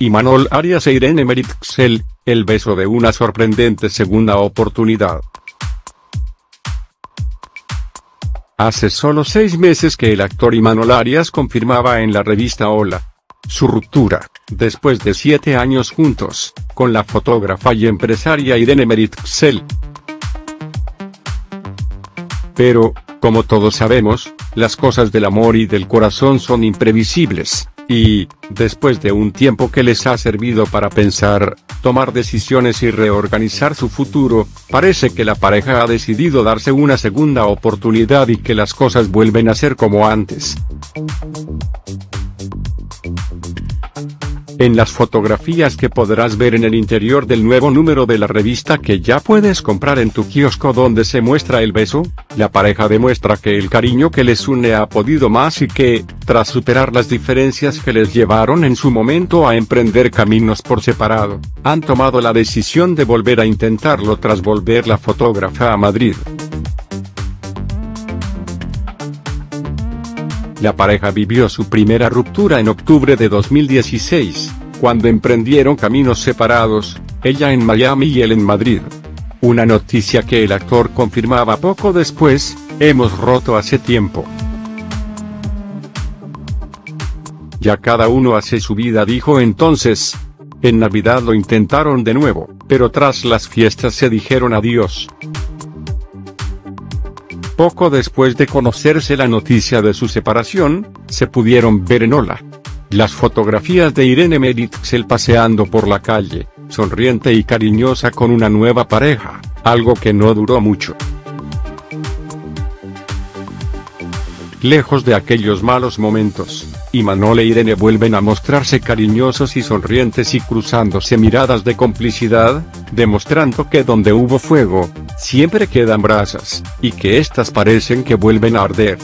Imanol Arias e Irene Meritxell, el beso de una sorprendente segunda oportunidad. Hace solo 6 meses que el actor Imanol Arias confirmaba en la revista Hola su ruptura, después de 7 años juntos, con la fotógrafa y empresaria Irene Meritxell. Pero, como todos sabemos, las cosas del amor y del corazón son imprevisibles, y, después de un tiempo que les ha servido para pensar, tomar decisiones y reorganizar su futuro, parece que la pareja ha decidido darse una segunda oportunidad y que las cosas vuelven a ser como antes. En las fotografías que podrás ver en el interior del nuevo número de la revista que ya puedes comprar en tu kiosco donde se muestra el beso, la pareja demuestra que el cariño que les une ha podido más y que, tras superar las diferencias que les llevaron en su momento a emprender caminos por separado, han tomado la decisión de volver a intentarlo tras volver la fotógrafa a Madrid. La pareja vivió su primera ruptura en octubre de 2016, cuando emprendieron caminos separados, ella en Miami y él en Madrid. Una noticia que el actor confirmaba poco después: hemos roto hace tiempo. Ya cada uno hace su vida, dijo entonces. En Navidad lo intentaron de nuevo, pero tras las fiestas se dijeron adiós. Poco después de conocerse la noticia de su separación, se pudieron ver en Hola las fotografías de Irene Meritxell paseando por la calle, sonriente y cariñosa con una nueva pareja, algo que no duró mucho. Lejos de aquellos malos momentos, Imanol e Irene vuelven a mostrarse cariñosos y sonrientes y cruzándose miradas de complicidad, demostrando que donde hubo fuego, siempre quedan brasas, y que estas parecen que vuelven a arder.